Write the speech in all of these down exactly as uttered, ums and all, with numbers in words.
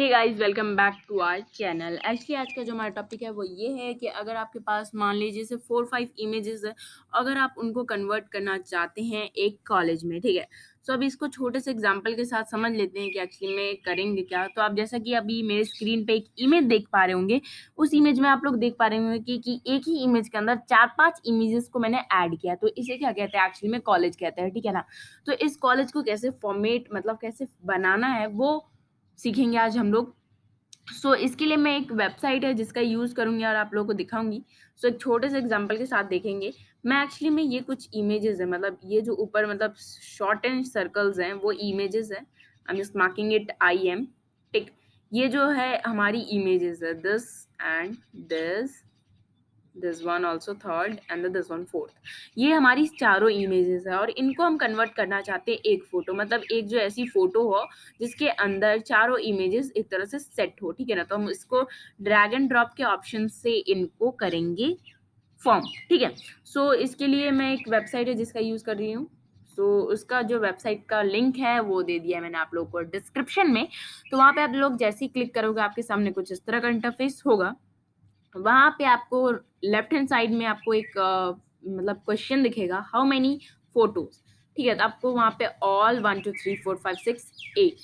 Hey guys welcome back to our channel. Actually आज का जो हमारा टॉपिक है वो ये है कि अगर आपके पास मान लीजिए से फोर फाइव इमेजेस है, अगर आप उनको कन्वर्ट करना चाहते हैं एक कॉलेज में, ठीक है। सो so, अभी इसको छोटे से एग्जांपल के साथ समझ लेते हैं कि एक्चुअली में करेंगे क्या। तो आप जैसा कि अभी मेरे स्क्रीन पे एक इमेज देख पा रहे होंगे, उस इमेज में आप लोग देख पा रहे होंगे कि, कि एक ही इमेज के अंदर चार पांच इमेजेस को मैंने ऐड किया, तो इसे क्या कहते हैं, एक्चुअली में कॉलेज कहते हैं, ठीक है ना। तो इस कॉलेज को कैसे फॉर्मेट मतलब कैसे बनाना है वो सीखेंगे आज हम लोग। सो so, इसके लिए मैं एक वेबसाइट है जिसका यूज़ करूँगी और आप लोगों को दिखाऊंगी। सो so, एक छोटे से एग्जांपल के साथ देखेंगे। मैं एक्चुअली में ये कुछ इमेजेस है, मतलब ये जो ऊपर मतलब शॉर्ट एंड सर्कल्स हैं वो इमेजेस है। I am just marking it I am, ठीक। ये जो है हमारी इमेजेस है, this and this this one also third and this one fourth. ये हमारी चारों इमेजेस है और इनको हम कन्वर्ट करना चाहते हैं एक फ़ोटो, मतलब एक जो ऐसी फ़ोटो हो जिसके अंदर चारों इमेजेस एक तरह से सेट हो, ठीक है ना। तो हम इसको ड्रैग एंड ड्रॉप के ऑप्शन से इनको करेंगे फॉर्म, ठीक है। सो इसके लिए मैं एक वेबसाइट है जिसका यूज़ कर रही हूँ। तो उसका जो वेबसाइट का लिंक है वो दे दिया है मैंने आप लोगों को डिस्क्रिप्शन में। तो वहाँ पर आप लोग जैसे ही क्लिक करोगे आपके सामने कुछ इस तरह का इंटरफेस होगा। वहाँ पे आपको लेफ्ट हैंड साइड में आपको एक आ, मतलब क्वेश्चन दिखेगा, हाउ मैनी फोटोज, ठीक है। तो आपको वहाँ पे all one two three four five six eight,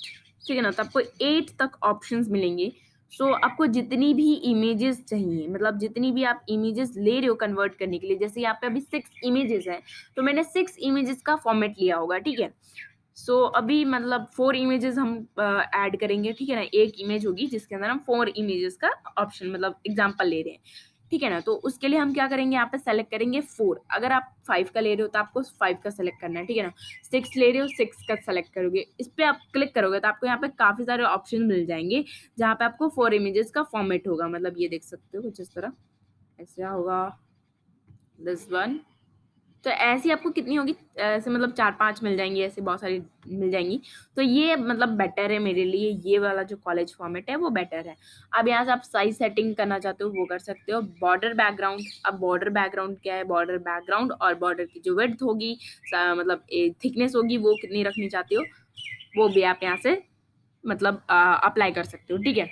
ठीक है ना। तो आपको एट तक ऑप्शंस मिलेंगे। सो so, आपको जितनी भी इमेजेस चाहिए, मतलब जितनी भी आप इमेजेस ले रहे हो कन्वर्ट करने के लिए, जैसे यहाँ पे अभी सिक्स इमेजेस हैं तो मैंने सिक्स इमेजेस का फॉर्मेट लिया होगा, ठीक है। सो so, अभी मतलब फोर इमेजेस हम ऐड uh, करेंगे, ठीक है ना। एक इमेज होगी जिसके अंदर हम फोर इमेजेस का ऑप्शन मतलब एग्जांपल ले रहे हैं, ठीक है ना। तो उसके लिए हम क्या करेंगे, यहाँ पे सेलेक्ट करेंगे फोर। अगर आप फाइव का ले रहे हो तो आपको फाइव का सेलेक्ट करना है, ठीक है ना। सिक्स ले रहे हो सिक्स का सेलेक्ट करोगे, इस पर आप क्लिक करोगे तो आपको यहाँ पे काफ़ी सारे ऑप्शन मिल जाएंगे जहाँ पे आपको फोर इमेजेस का फॉर्मेट होगा। मतलब ये देख सकते हो कुछ इस तरह ऐसा होगा, दिस वन। तो ऐसी आपको कितनी होगी, ऐसे मतलब चार पांच मिल जाएंगी, ऐसे बहुत सारी मिल जाएंगी। तो ये मतलब बेटर है मेरे लिए, ये वाला जो कॉलेज फॉर्मेट है वो बेटर है। अब यहाँ से आप साइज सेटिंग करना चाहते हो वो कर सकते हो। बॉर्डर बैकग्राउंड, अब बॉर्डर बैकग्राउंड क्या है, बॉर्डर बैकग्राउंड और बॉर्डर की जो विड्थ होगी मतलब थिकनेस होगी वो कितनी रखनी चाहते हो वो भी आप यहाँ से मतलब अप्लाई कर सकते हो, ठीक है।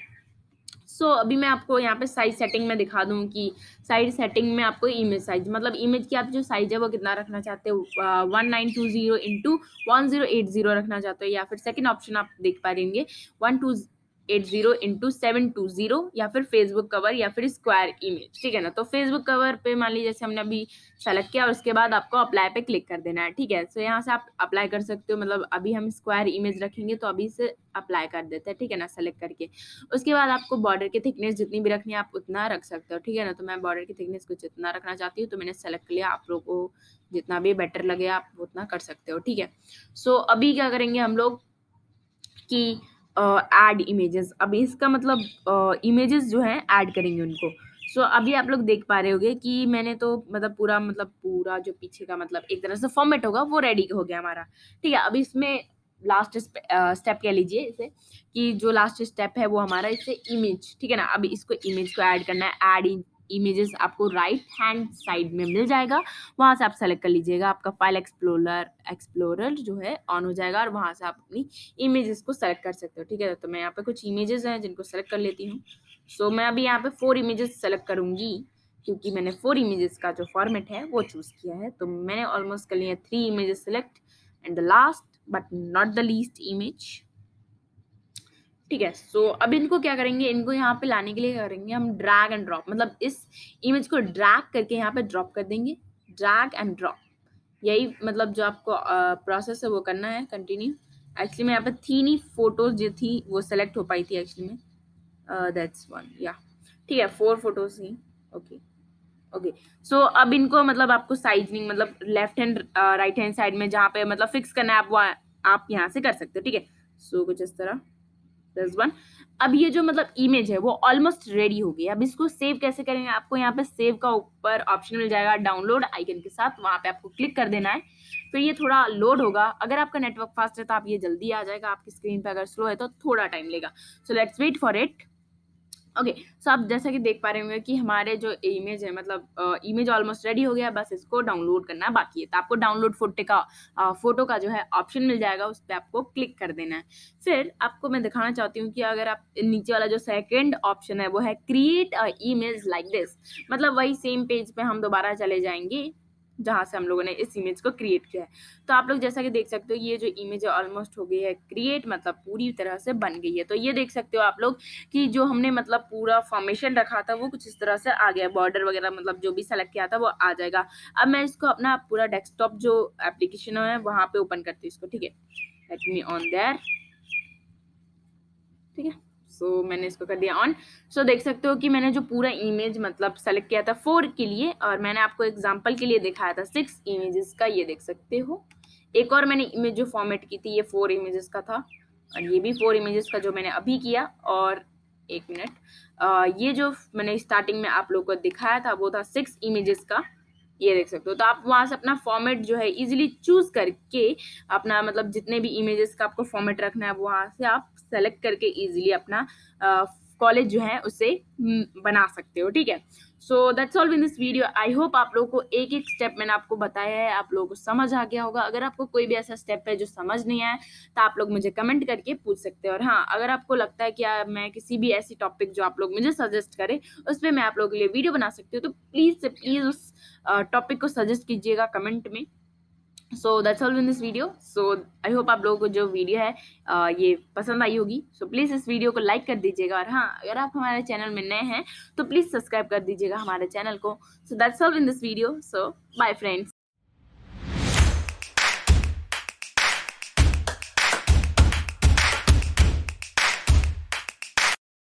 सो so, अभी मैं आपको यहाँ पे साइज सेटिंग में दिखा दूँ कि साइज सेटिंग में आपको इमेज साइज मतलब इमेज की आप जो साइज है वो कितना रखना चाहते हो, one nine two zero into one zero eight zero रखना चाहते हो, या फिर सेकंड ऑप्शन आप देख पा रहेंगे one two eight zero into seven two zero, या फिर फेसबुक कवर या फिर स्क्वायर इमेज, ठीक है ना। तो फेसबुक कवर पे मान लीजिए जैसे हमने अभी सेलेक्ट किया और उसके बाद आपको अप्लाई पे क्लिक कर देना है, ठीक है। सो so, यहाँ से आप अप्लाई कर सकते हो, मतलब अभी हम स्क्वायर इमेज रखेंगे तो अभी से अप्लाई कर देते हैं, ठीक है ना, सेलेक्ट करके। उसके बाद आपको बॉर्डर की थिकनेस जितनी भी रखनी है आप उतना रख सकते हो, ठीक है ना। तो मैं बॉर्डर की थिकनेस कुछ इतना रखना चाहती हूँ तो मैंने सेलेक्ट लिया। आप लोग को जितना भी बेटर लगे आप उतना कर सकते हो, ठीक है। सो so, अभी क्या करेंगे हम लोग कि ऐड uh, इमेजेस, अभी इसका मतलब इमेजेस uh, जो हैं ऐड करेंगे उनको। सो so, अभी आप लोग देख पा रहे होगे कि मैंने तो मतलब पूरा मतलब पूरा जो पीछे का मतलब एक तरह से फॉर्मेट होगा वो रेडी हो गया हमारा, ठीक है। अभी इसमें लास्ट स्टेप कह लीजिए इसे कि जो लास्ट स्टेप है वो हमारा इससे इमेज, ठीक है ना। अभी इसको इमेज को ऐड करना है। ऐड इमेजेस आपको राइट हैंड साइड में मिल जाएगा, वहाँ से आप सेलेक्ट कर लीजिएगा। आपका फाइल एक्सप्लोरर एक्सप्लोरर जो है ऑन हो जाएगा और वहाँ से आप अपनी इमेजेस को सेलेक्ट कर सकते हो, ठीक है। तो मैं यहाँ पे कुछ इमेजेस हैं जिनको सेलेक्ट कर लेती हूँ। सो so, मैं अभी यहाँ पे फोर इमेजेस सेलेक्ट करूँगी क्योंकि मैंने फोर इमेजेस का जो फॉर्मेट है वो चूज़ किया है। तो मैंने ऑलमोस्ट कर लिया three images select and the last but not the least image, ठीक है। सो so, अब इनको क्या करेंगे, इनको यहाँ पे लाने के लिए क्या करेंगे हम, ड्रैग एंड ड्रॉप, मतलब इस इमेज को ड्रैग करके यहाँ पे ड्रॉप कर देंगे। ड्रैग एंड ड्रॉप यही मतलब जो आपको प्रोसेस है वो करना है कंटिन्यू। एक्चुअली मैं यहाँ पे तीन ही फोटोज जो थी वो सेलेक्ट हो पाई थी एक्चुअली में, दैट्स वन या, ठीक है, फोर फोटोज थी, ओके ओके। सो अब इनको मतलब आपको साइजनिंग मतलब left hand right hand side में जहाँ पे मतलब फिक्स करना है आप वहाँ आप यहाँ से कर सकते हो, ठीक है। सो कुछ इस तरह दिस वन। अब ये जो मतलब इमेज है वो ऑलमोस्ट रेडी हो गई। अब इसको सेव कैसे करेंगे, आपको यहाँ पे सेव का ऊपर ऑप्शन मिल जाएगा डाउनलोड आइकन के साथ, वहाँ पे आपको क्लिक कर देना है। फिर ये थोड़ा लोड होगा, अगर आपका नेटवर्क फास्ट है तो आप ये जल्दी आ जाएगा, आपकी स्क्रीन पे अगर स्लो है तो थोड़ा टाइम लेगा। So let's wait for it. Okay okay, so so आप जैसा कि देख पा रहे होंगे कि हमारे जो इमेज है मतलब इमेज ऑलमोस्ट रेडी हो गया, बस इसको डाउनलोड करना बाकी है। तो आपको डाउनलोड फोटो का फोटो का जो है ऑप्शन मिल जाएगा, उस पर आपको क्लिक कर देना है। फिर आपको मैं दिखाना चाहती हूँ कि अगर आप नीचे वाला जो सेकंड ऑप्शन है वो है क्रिएट इमेज लाइक दिस, मतलब वही सेम पेज पर हम दोबारा चले जाएंगे जहाँ से हम लोगों ने इस इमेज को क्रिएट किया है। तो आप लोग जैसा कि देख सकते हो ये जो इमेज ऑलमोस्ट हो गई है क्रिएट, मतलब पूरी तरह से बन गई है। तो ये देख सकते हो आप लोग कि जो हमने मतलब पूरा फॉर्मेशन रखा था वो कुछ इस तरह से आ गया, बॉर्डर वगैरह मतलब जो भी सेलेक्ट किया था वो आ जाएगा। अब मैं इसको अपना पूरा डेस्कटॉप जो एप्लीकेशन है वहाँ पर ओपन करती हूँ इसको, ठीक है। लेट मी ऑन देयर, ठीक है। सो so, मैंने इसको कर दिया ऑन। सो so, देख सकते हो कि मैंने जो पूरा इमेज मतलब सेलेक्ट किया था फोर के लिए, और मैंने आपको एग्जांपल के लिए दिखाया था सिक्स इमेजेस का, ये देख सकते हो। एक और मैंने इमेज जो फॉर्मेट की थी ये फोर इमेजेस का था, और ये भी फोर इमेजेस का जो मैंने अभी किया। और एक मिनट, ये जो मैंने स्टार्टिंग में आप लोगों को दिखाया था वो था सिक्स इमेजेस का, ये देख सकते हो। तो आप वहाँ से अपना फॉर्मेट जो है इजीली चूज करके अपना मतलब जितने भी इमेजेस का आपको फॉर्मेट रखना है वहाँ से आप सेलेक्ट करके इजीली अपना कॉलेज जो है उसे बना सकते हो, ठीक है। So that's all in this video. I hope आप लोगों को एक एक स्टेप मैंने आपको बताया है, आप लोगों को समझ आ गया होगा। अगर आपको कोई भी ऐसा स्टेप है जो समझ नहीं आया तो आप लोग मुझे कमेंट करके पूछ सकते हो। और हाँ, अगर आपको लगता है कि मैं किसी भी ऐसी टॉपिक जो आप लोग मुझे सजेस्ट करें उस पर मैं आप लोगों के लिए वीडियो बना सकती हूँ, तो प्लीज़ से प्लीज़ उस टॉपिक को सजेस्ट कीजिएगा कमेंट में। So that's all in this video. So I hope आप लोगों को जो वीडियो है आ, ये पसंद आई होगी। सो so, प्लीज़ इस वीडियो को लाइक कर दीजिएगा, और हाँ अगर आप हमारे चैनल में नए हैं तो प्लीज़ सब्सक्राइब कर दीजिएगा हमारे चैनल को। So that's all in this video. So bye friends.